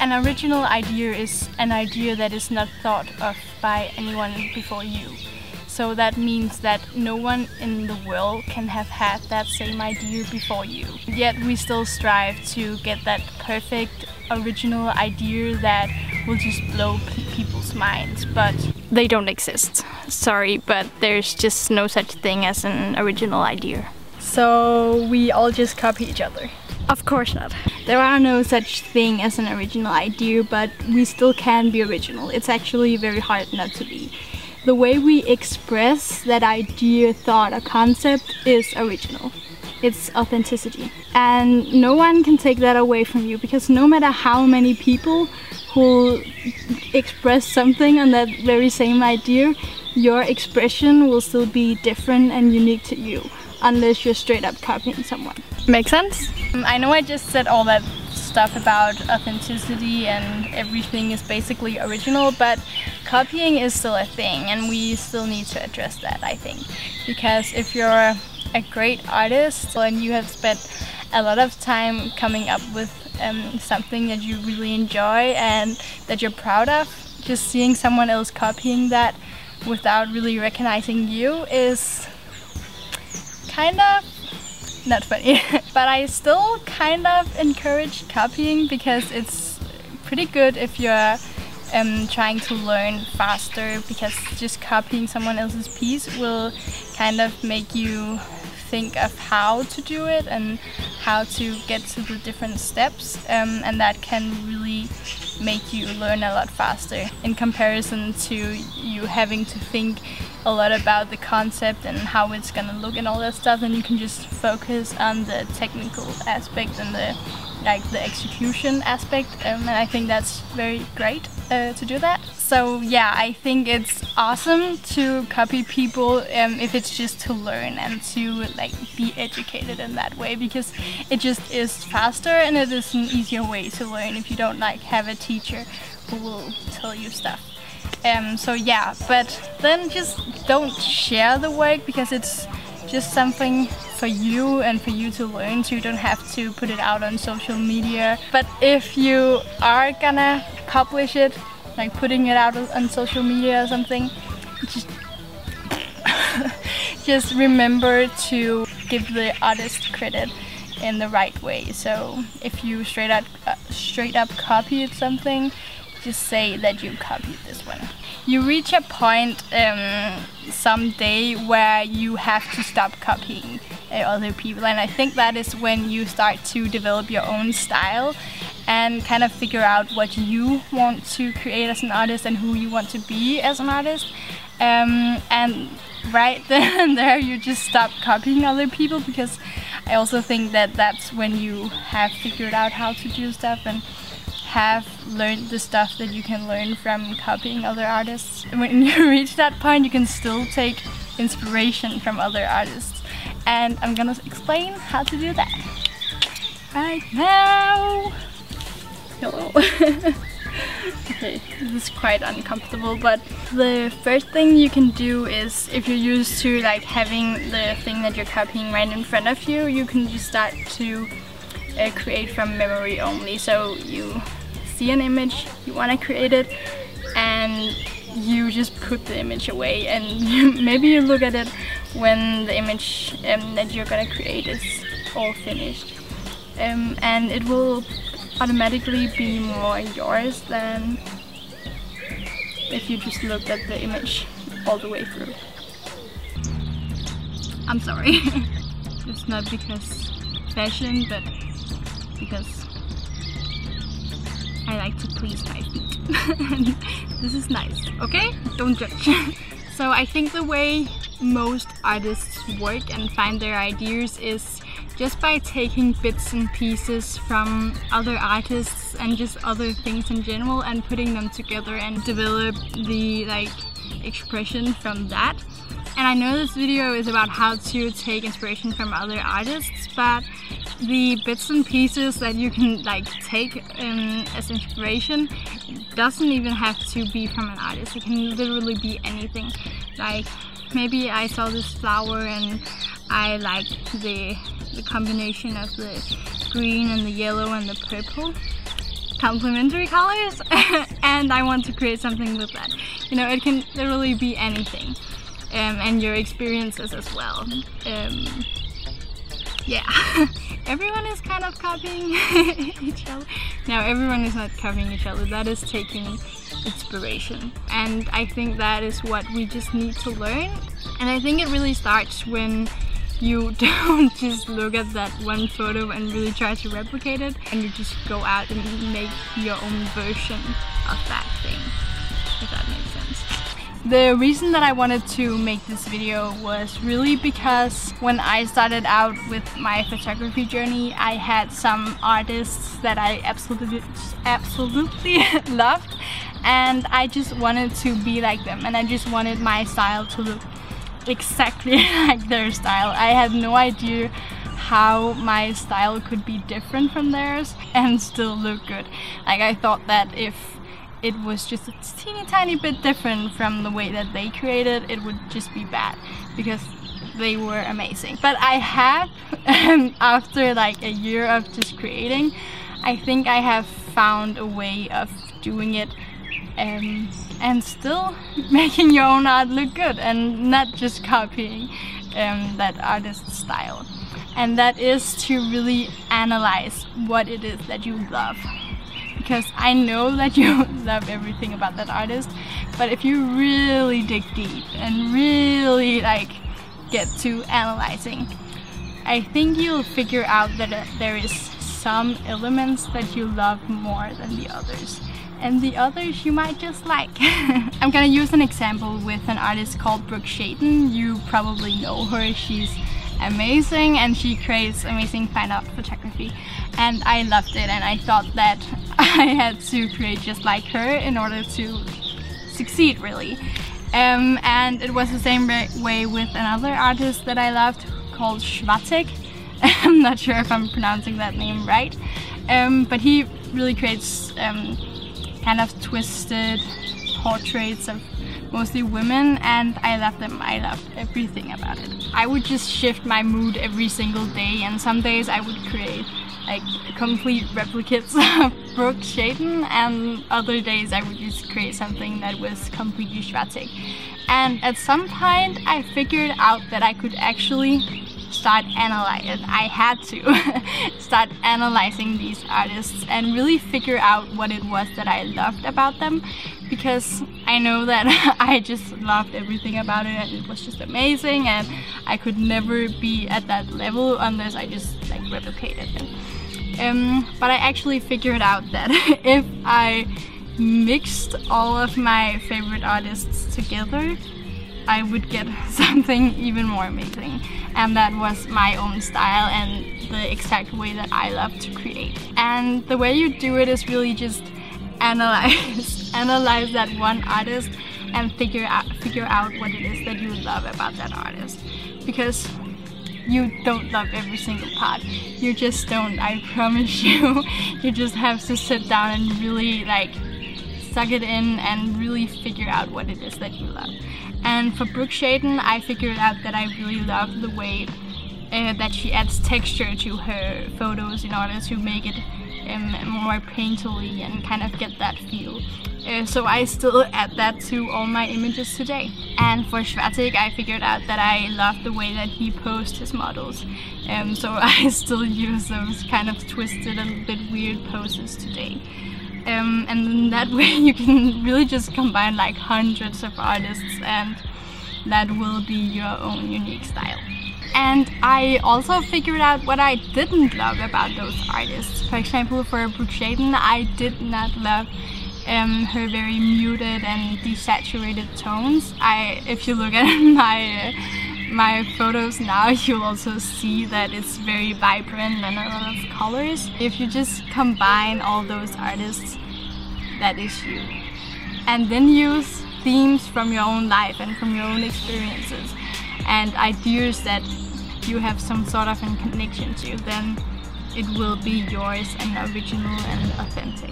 An original idea is an idea that is not thought of by anyone before you. So that means that no one in the world can have had that same idea before you. Yet we still strive to get that perfect original idea that will just blow people's minds, but they don't exist. Sorry, but there's just no such thing as an original idea. So we all just copy each other? Of course not. There are no such thing as an original idea, but we still can be original. It's actually very hard not to be. The way we express that idea, thought, or concept is original. It's authenticity. And no one can take that away from you, because no matter how many people who express something on that very same idea, your expression will still be different and unique to you, unless you're straight up copying someone. Makes sense? I know I just said all that stuff about authenticity and everything is basically original, but copying is still a thing, and we still need to address that, I think. Because if you're a great artist and you have spent a lot of time coming up with something that you really enjoy and that you're proud of, just seeing someone else copying that without really recognizing you is kind of not funny. But I still kind of encourage copying, because it's pretty good if you're trying to learn faster, because just copying someone else's piece will kind of make you think of how to do it and how to get to the different steps, and that can really make you learn a lot faster in comparison to you having to think a lot about the concept and how it's gonna look and all that stuff. And you can just focus on the technical aspect and the execution aspect, and I think that's very great to do that. So yeah, I think it's awesome to copy people if it's just to learn and to be educated in that way, because it just is faster and it is an easier way to learn if you don't have a teacher who will tell you stuff. So yeah, but then just don't share the work, because it's just something for you and for you to learn, so you don't have to put it out on social media. But if you are gonna publish it, like putting it out on social media or something, just remember to give the artist credit in the right way. So if you straight up copied something, just say that you copied this one. You reach a point someday where you have to stop copying other people, and I think that is when you start to develop your own style and kind of figure out what you want to create as an artist and who you want to be as an artist. And right then and there you just stop copying other people, because I also think that that's when you have figured out how to do stuff and have learned the stuff that you can learn from copying other artists. When you reach that point, you can still take inspiration from other artists, and I'm gonna explain how to do that right now. Hello. Okay, this is quite uncomfortable, but the first thing you can do is, if you're used to having the thing that you're copying right in front of you, you can just start to create from memory only. So you see an image, you want to create it, and you just put the image away, and maybe you look at it when the image that you're gonna create is all finished, and it will automatically be more yours than if you just looked at the image all the way through. I'm sorry. It's not because fashion, but because I like to please my feet. This is nice, okay? Don't judge. So I think the way most artists work and find their ideas is just by taking bits and pieces from other artists and just other things in general, and putting them together and develop the expression from that. And I know this video is about how to take inspiration from other artists, but the bits and pieces that you can take as inspiration doesn't even have to be from an artist. It can literally be anything. Maybe I saw this flower and I liked the combination of the green and the yellow and the purple, complementary colors and I want to create something with that. You know, it can literally be anything, and your experiences as well. Yeah, everyone is kind of copying each other. No, everyone is not copying each other. That is taking inspiration. And I think that is what we just need to learn. And I think it really starts when you don't just look at that one photo and really try to replicate it, and you just go out and make your own version of that thing, if that makes sense. The reason that I wanted to make this video was really because when I started out with my photography journey, I had some artists that I absolutely loved, and I just wanted to be like them, and I just wanted my style to look exactly like their style. I had no idea how my style could be different from theirs and still look good. Like, I thought that if it was just a teeny tiny bit different from the way that they created, it would just be bad, because they were amazing. But I have, after like a year of just creating, I think I have found a way of doing it and still making your own art look good and not just copying that artist's style. And that is to really analyze what it is that you love, because I know that you love everything about that artist, but if you really dig deep and really like get to analyzing, I think you'll figure out that there is some elements that you love more than the others, and the others you might just like. I'm gonna use an example with an artist called Brooke Shaden. You probably know her. She's amazing, and she creates amazing fine art photography, and I loved it, and I thought that I had to create just like her in order to succeed, really. And it was the same way with another artist that I loved called Schwartig. I'm not sure if I'm pronouncing that name right, but he really creates kind of twisted portraits of mostly women, and I love them. I loved everything about it. I would just shift my mood every single day, and some days I would create like complete replicates of Brooke Shaden, and other days I would just create something that was completely Schwartig. And at some point I figured out that I could actually start analyzing. I had to start analyzing these artists and really figure out what it was that I loved about them, because I know that I just loved everything about it, and it was just amazing, and I could never be at that level unless I just like replicated them. But I actually figured out that if I mixed all of my favorite artists together, I would get something even more amazing, and that was my own style and the exact way that I love to create. And the way you do it is really just analyze that one artist and figure out what it is that you love about that artist, because you don't love every single part. You just don't, I promise you. You just have to sit down and really like suck it in and really figure out what it is that you love. And for Brooke Shaden, I figured out that I really love the way that she adds texture to her photos in order to make it more painterly and kind of get that feel. So I still add that to all my images today. And for Schwartig, I figured out that I love the way that he posed his models. So I still use those kind of twisted and a bit weird poses today. And in that way you can really just combine like hundreds of artists, and that will be your own unique style. And I also figured out what I didn't love about those artists. For example, for Brooke Shaden, I did not love her very muted and desaturated tones. If you look at my photos now, you'll also see that it's very vibrant and a lot of colors. If you just combine all those artists, that is you. And then use themes from your own life and from your own experiences and ideas that you have some sort of a connection to, then it will be yours and original and authentic.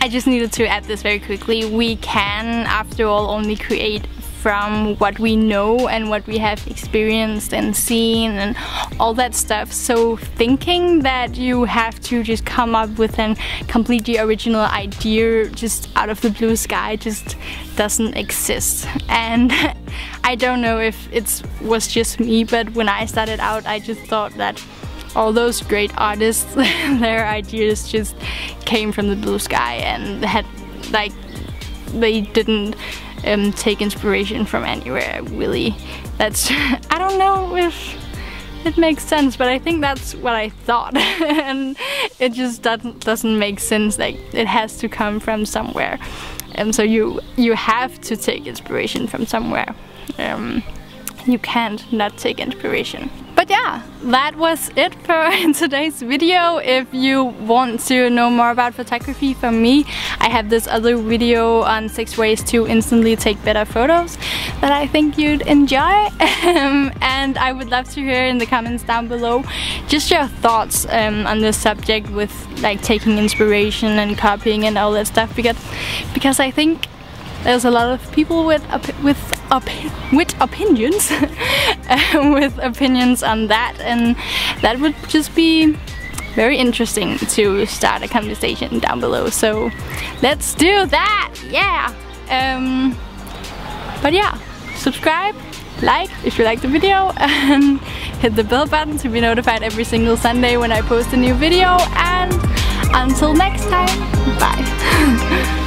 I just needed to add this very quickly. We can, after all, only create from what we know and what we have experienced and seen and all that stuff. So thinking that you have to just come up with a completely original idea just out of the blue sky just doesn't exist. And I don't know if it was just me, but when I started out I just thought that all those great artists, their ideas just came from the blue sky and had, like, they didn't take inspiration from anywhere, really. That's, I don't know if it makes sense, but I think that's what I thought. And it just doesn't make sense, like, it has to come from somewhere. And so you have to take inspiration from somewhere. You can't not take inspiration. But yeah, that was it for today's video. If you want to know more about photography from me, I have this other video on 6 ways to instantly take better photos that I think you'd enjoy. And I would love to hear in the comments down below just your thoughts on this subject with, like, taking inspiration and copying and all that stuff, because I think there's a lot of people with opinions with opinions on that, and that would just be very interesting to start a conversation down below. So let's do that, yeah. But yeah, subscribe, like if you like the video, and hit the bell button to be notified every single Sunday when I post a new video. And until next time, bye.